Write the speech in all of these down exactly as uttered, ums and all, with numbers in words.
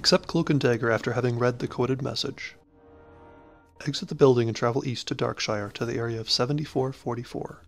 Accept Cloak and Dagger after having read the coded message. Exit the building and travel east to Darkshire to the area of seventy-four forty-four.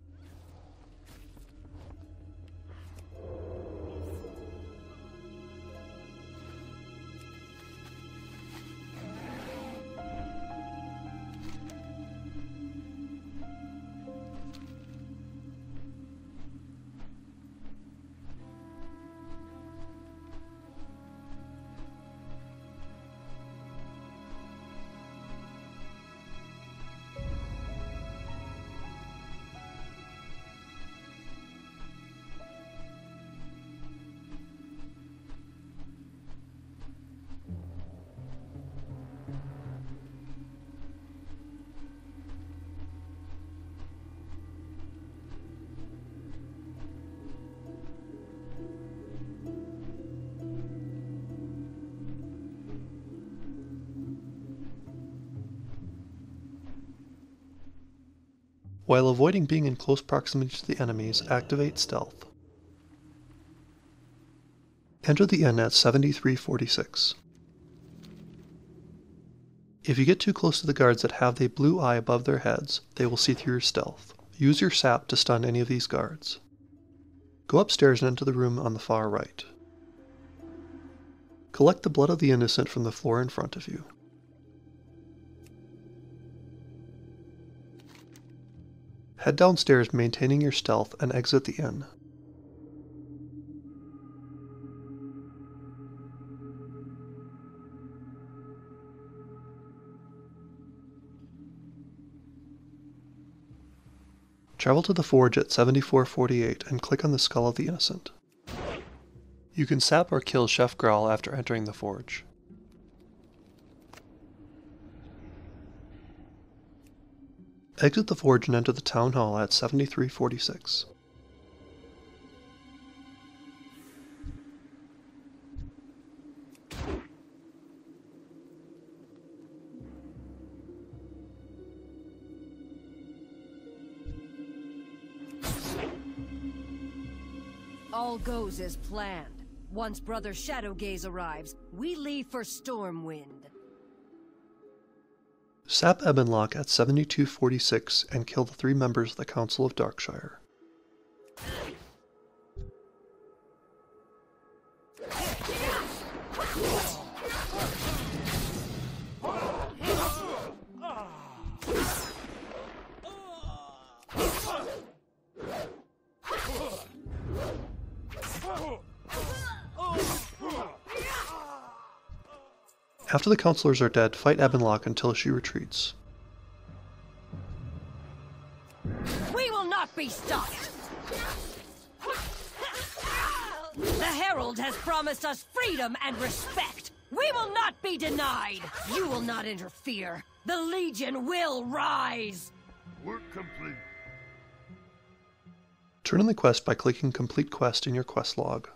While avoiding being in close proximity to the enemies, activate Stealth. Enter the inn at seventy-three forty-six. If you get too close to the guards that have the blue eye above their heads, they will see through your stealth. Use your sap to stun any of these guards. Go upstairs and enter the room on the far right. Collect the Blood of the Innocent from the floor in front of you. Head downstairs maintaining your stealth and exit the inn. Travel to the Forge at seventy-four forty-eight and click on the Skull of the Innocent. You can sap or kill Chef Graal after entering the Forge. Exit the Forge and enter the Town Hall at seventy-three forty-six. All goes as planned. Once Brother Shadowgaze arrives, we leave for Stormwind. Sap Ebonlock at seventy-two forty-six and kill the three members of the Council of Darkshire. After the counselors are dead, fight Ebonlock until she retreats. We will not be stopped! The Herald has promised us freedom and respect! We will not be denied! You will not interfere! The Legion will rise! Work complete. Turn in the quest by clicking Complete Quest in your quest log.